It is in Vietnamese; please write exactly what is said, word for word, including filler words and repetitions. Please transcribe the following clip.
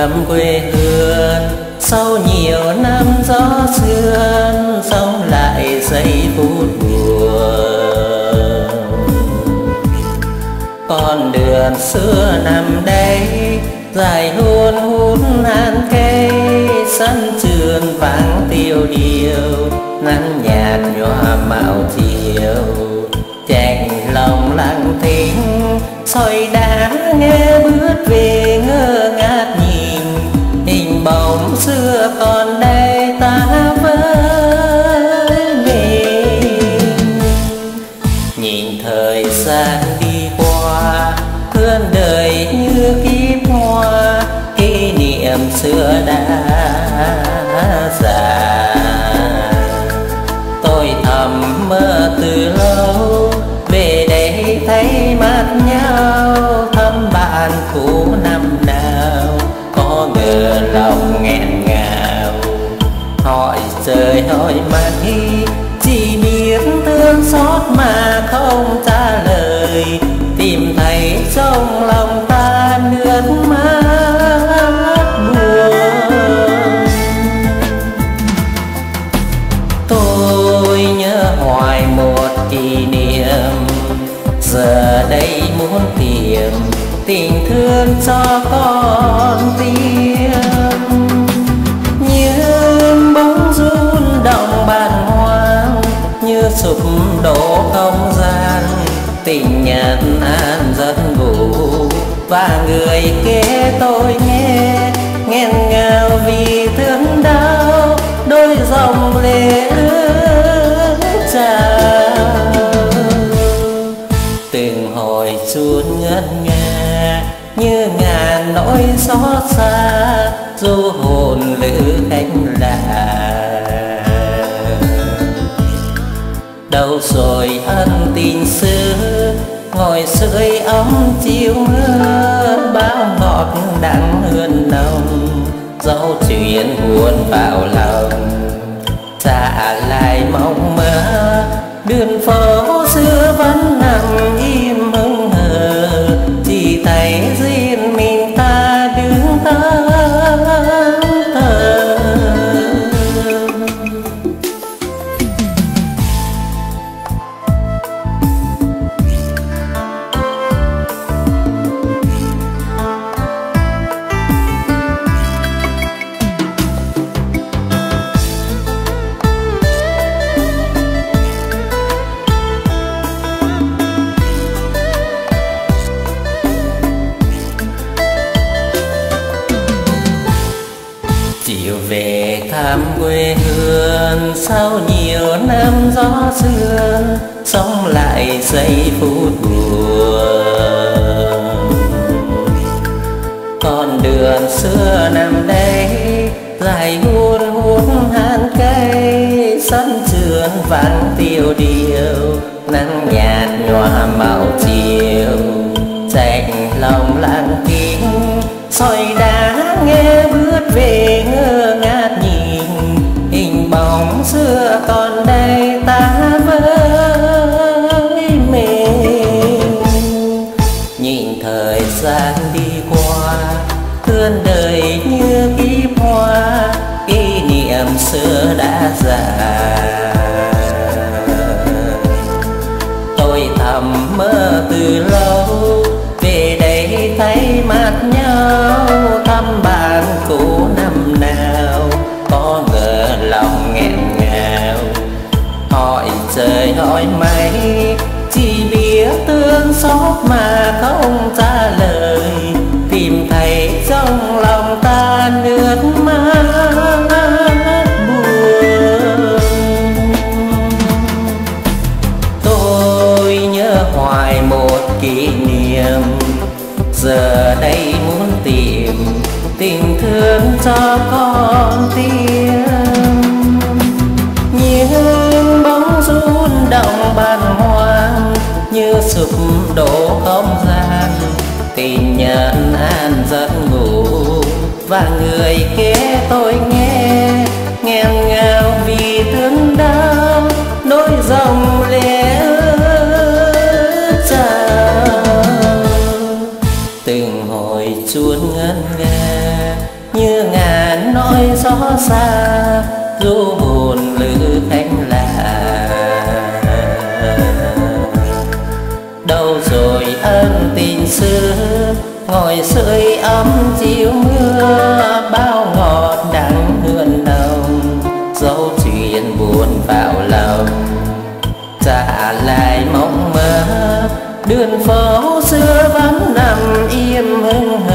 làm quê hương. Sau nhiều năm gió sương, sông lại giây phút buồn. Con đường xưa nằm đây dài luôn hút nan cây, sân trường vắng tiêu điều, nắng nhạt nhòa mạo chiều. Chàng lòng lặng thinh soi đá nghe bước về ngơ ngác nhìn hình bóng xưa còn đây ta với mình. Nhìn thời gian đi qua thương đời như kiếp hoa, kỷ niệm xưa đã già. Tôi thầm mơ từ lâu về đây thấy mắt nhau, thăm bạn cũ năm nào có ngờ lòng nghẹn ngào. Hỏi trời hỏi mãi chỉ biết thương xót mà không trả lời, tìm thấy trong lòng ta nước mắt buồn. Tôi nhớ hoài một kỷ niệm, giờ đây muốn tìm tình thương cho con tim. Những bóng run động bàn hoang như sụp đổ không gian, tình nhân an giấc ngủ và người kế tôi nghe nghẹn ngào vì thương đau, đôi dòng lệ ướt trào. Từng hồi chút ngất ngà như ngàn nỗi xót xa, du hồn lữ khách lạ. Đâu rồi ân tình xưa, ngồi sưởi ấm chiều mưa, bao ngọt đắng hương nồng dẫu chuyện buồn vào lòng. Trả lại mong mơ đường phố xưa vẫn nằm im hững hờ, chỉ thấy riêng mình ta đứng ta. Quê hương sau nhiều năm gió sương, sống lại giây phút buồn. Con đường xưa nằm đây dài hun hút han cây, sân trường vắng tiêu điều, nắng nhạt nhòa màu chiều. Chạy lòng lặng kín soi đá nghe bước về ngơ ngác nhìn hình bóng xưa còn đây ta với mình. Nhìn thời gian đi qua thương đời như kiếp hoa, kỷ niệm xưa đã già. Tôi thầm mơ từ lâu về đây thấy mặt nhau, thăm bạn cũ năm nào có ngờ lòng nghẹn ngào. Hỏi trời hỏi mây chỉ biết thương xót mà không trả lời, tìm thấy trong lòng ta nước mắt buồn. Tôi nhớ hoài một kỷ niệm, giờ đây muốn tìm tình thương cho con tim. Những bóng run động bàn hoang như sụp đổ không gian, tình nhân an giấc ngủ và người kế tôi nghe nghẹn ngào vì thương đau, đôi dòng lệ ướt trào. Từng hồi chuông ngân nga xa du hồn lữ anh là đâu rồi ân tình xưa ngồi sưởi ấm chiều mưa bao ngọt đắng hương nồng dấu chuyện buồn vào lòng trả lại mộng mơ đường phố xưa vẫn nằm im hững hờ.